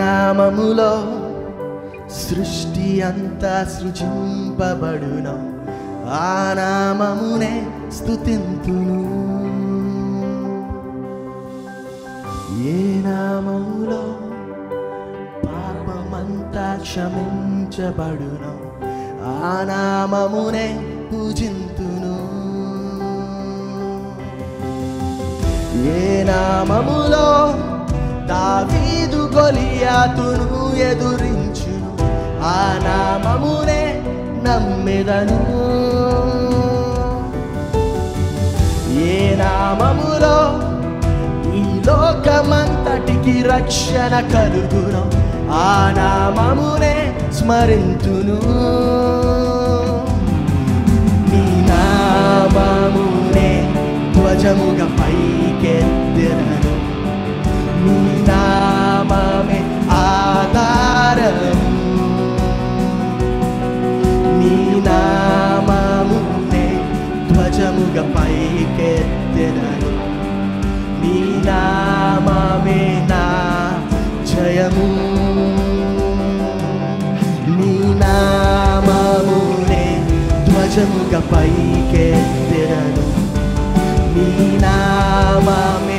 నామములో సృష్టి అంతా సృజింపబడును ఆ నామమునే స్తుతింతును ఏ నామములో పాపమంతా క్షమించబడును ఆ నామమునే పూజింతును ఏ నామములో దావీదు గొలియాతును ఎదురించును ఆ నామమునే నమ్మెదను ఏ నామములో ఈ లోకమంతటికి రక్షణ కలుగును ఆ నామమునే స్మరింతును నీ నామమునే ధ్వజముగా పైకెత్తెదను నీ నామమే ఆధారము నీ నామమునే ధ్వజముగా పైకెత్తెదను నీ నామమే నా జయము నీ నామమునే ధ్వజముగా పైకెత్తెదను నీ నామమే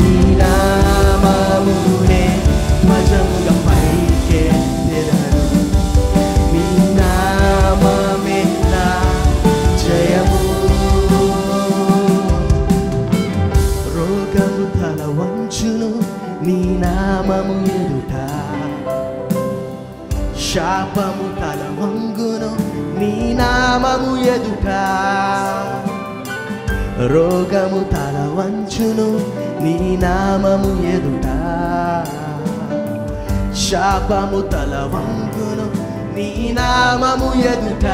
నీ నామమునే ధ్వజముగా పైకెత్తెదను నీ నామమే నా జయము రోగము తల వంచును నీ నామము ఎదుట శాపము తల వంగును నీ నామము ఎదుట రోగము తల వంచును నీ నామము ఎదుట శాపము తల వంగును నీ నామము ఎదుట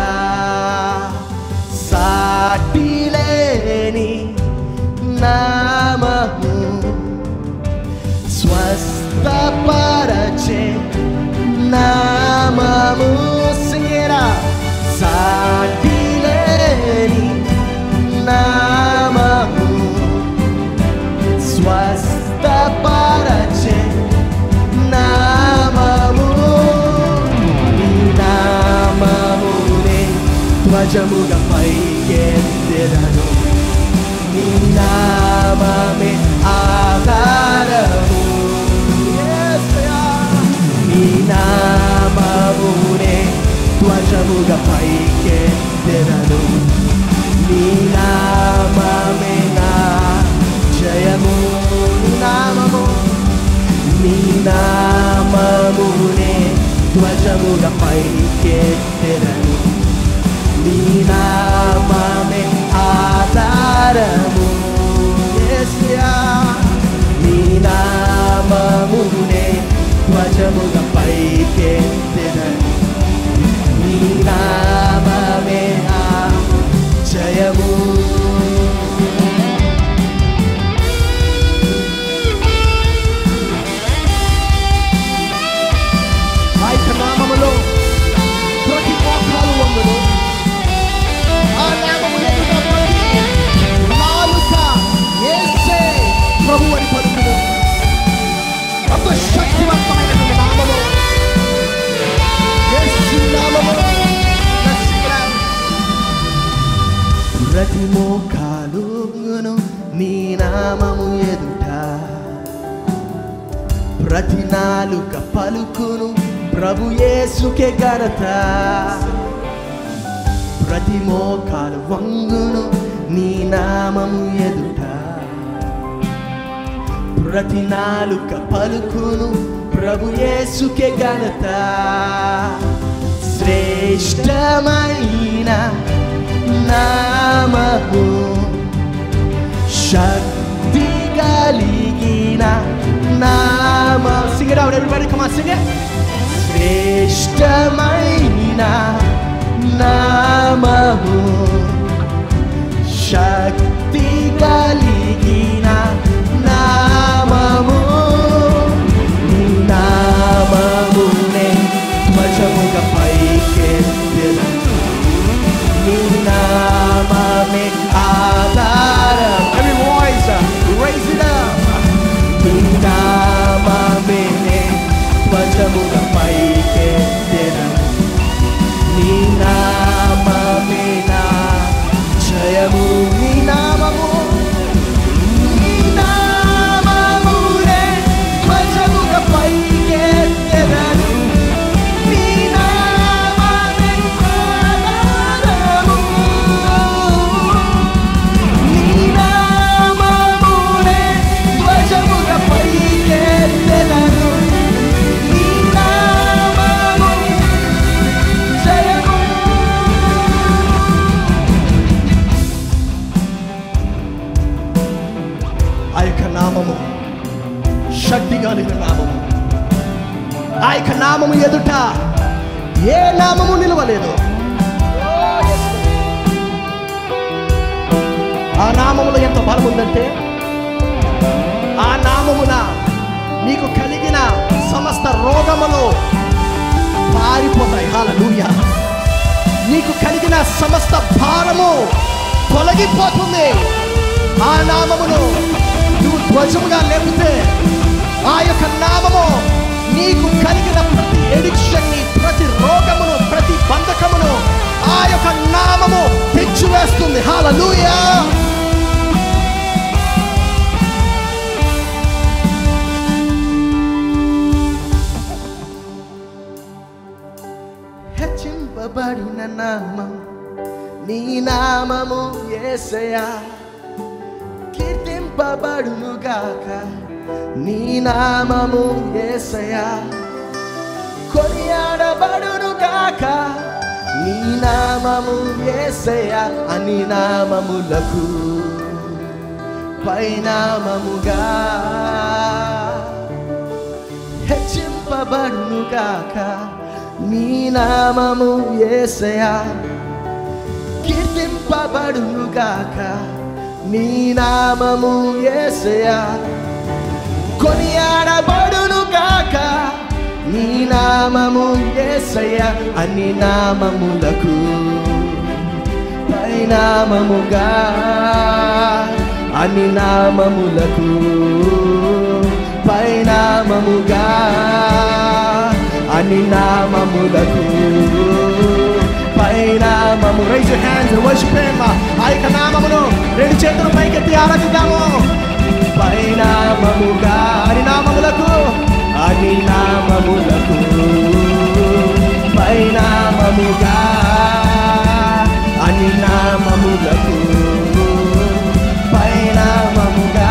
సాటి లేని నామము స్వస్థపరచే నామము సేరా సాటి లేని నామము స్వస్థపరచే నామము నీ నామమునే ధ్వజముగా పైకెత్తెదను నీ నామమే ఆధారము నీ నామమునే ధ్వజముగా పైకెత్తెదను నీ నామమే నా జయము నీ నామమునే ధ్వజముగా పైకెత్తెదను నీ నామమే ఆధారము నీ నామమునే ధ్వజముగా పైకెత్తెదను నీ నామమే జయము ఆయన నామములో ప్రతి మోకాలు వంగును ఆ నామము ఎదుట ప్రతి నాలుక యేసే ప్రభువుని పలుకును అతి శక్తివంతమైన నామములో యేసు నామములో ప్రతి మోకాలు వంగును నీ నామము ఎదుట ప్రతి నాలుక పలుకును ప్రభు యేసుకే ఘనత ప్రతి మోకాలు వంగును నీ నామము ఎదుట ప్రతి నాలుక పలుకును ప్రభు యేసుకే ఘనత శ్రేష్టమైన నామము శక్తి కలిగిన నామము sing it out everybody come on sing it శ్రేష్టమైన నామము శక్తి కలిగిన నామము నీ నామమునే ధ్వజముగా పైకెత్తెదను నీ నామమే ఆధారము every voice raise it up. నామము ఎదుట ఏ నామము నిలవలేదు. ఆ నామములో ఎంత బలం ఉందంటే ఆ నామమున నీకు కలిగిన సమస్త రోగములు పారిపోతాయి. హల్లెలూయా. నీకు కలిగిన సమస్త భారము తొలగిపోతుంది. ఆ నామమును నువ్వు ధ్వజముగా లేపితే ఆ యొక్క నామము నీకు కలిగిన ప్రతి ఎడిక్షన్ని, ప్రతి రోగమును, ప్రతి బంధకమును ఆ యొక్క నామము తెచ్చివేస్తుంది. హల్లెలూయా. హెచ్చింపబడిన నామం నీ నామము యేసయ్యా, కీర్తింపబడును గాక నీ నామము యేసయ్యా, కొనియాడబడును గాక నీ నామము యేసయ్యా, అని నామములకు పైనామముగా హెచ్చింపబడును గాక నీ నామము యేసయ్యా, కీర్తింపబడును గాక నీ నామము యేసయ్యా, కొనియాడబడును గాక నీ నామము యేసయ్యా, అని నామములకు పైనామముగా, అని నామములకు పైనామముగా, అని నామములకు పైనామము. Raise your hands and worship him. ఆ యొక్క నామమును రెండు చేతులు పైకెత్తి ఆరాధిద్దాము. పైనామముగా హరినామములకు, హరినామములకు పైనామముగా, హరినామములకు పైనామముగా.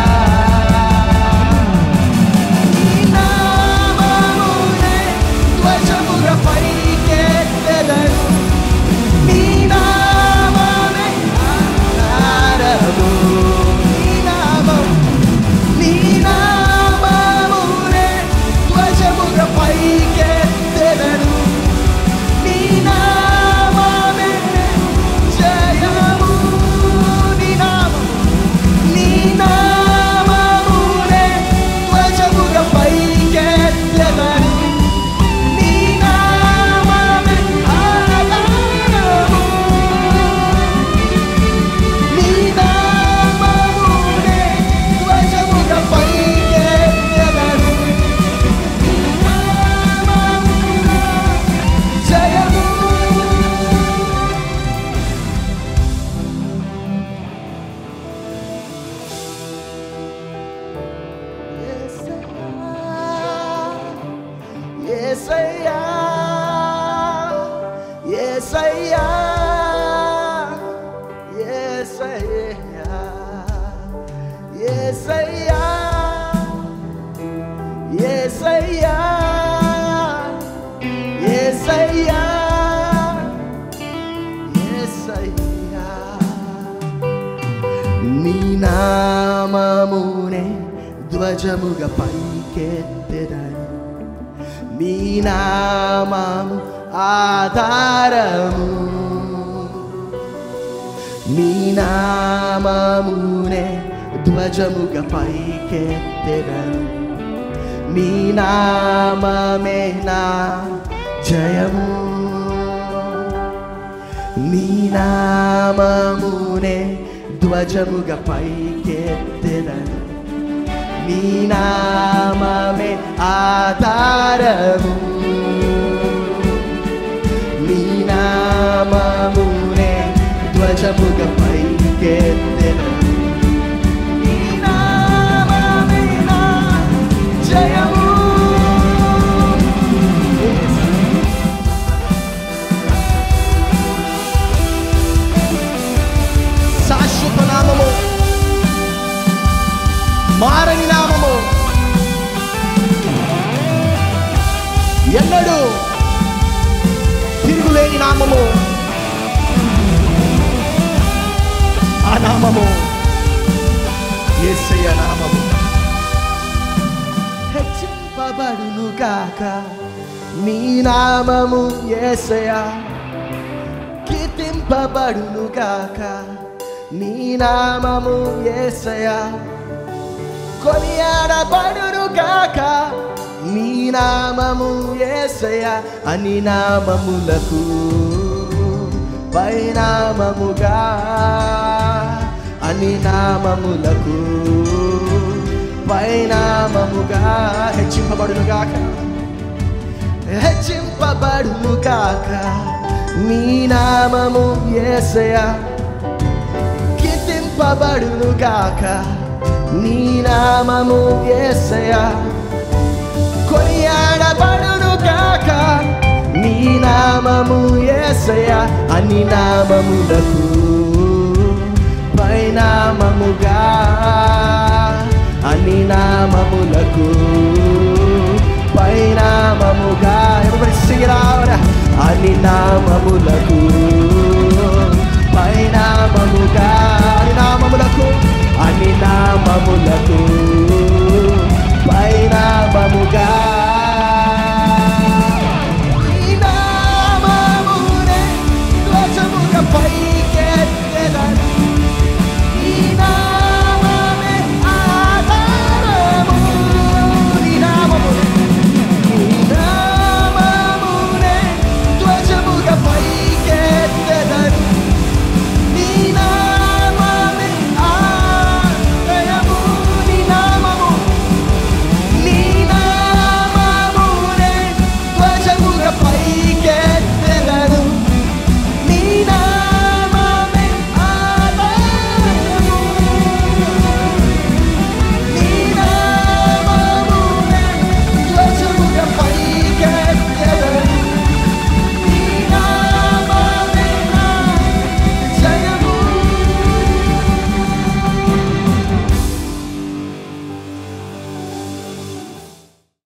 ధ్వజముగా పైకెత్తెదను, నీ నామము ఆధారము, నీ నామమునే ధ్వజముగా పైకెత్తెదను, నీ నామమే నా జయము, నీ నామమునే ధ్వజముగా పైకెత్తెదను, నీ నామమే ఆధారము, నీ నామమునే ధ్వజముగా పైకెత్తెదను, నీ నామమే నా జయము. శాశ్వత నామము, మారని నామము, ఎన్నడూ తిరుగులేని నామము. ఆ నామము యేసయ్య నామము. హెచ్చింపబడును గాక నీ నామము యేసయ్యా కీర్తింపబడును గాక, నీ నామము యేసయ్యా కొనియాడబడును గాక, నీ నామము యేసయ్యా అన్ని నామములకు పైనామముగా, అన్ని నామములకు పైనామముగా హెచ్చింపబడును గాక, హెచ్చింపబడును గాక, నీ నామము యేసయ్యా కీర్తింపబడును గాక, నీ నామము యేసయ్యా కొనియాడబడును గాక, నీ నామము యేసయ్యా అన్ని నామములకు పైనామముగా, అన్ని నామములకు పైనామముగా. Everybody sing it out. అన్ని నామములకు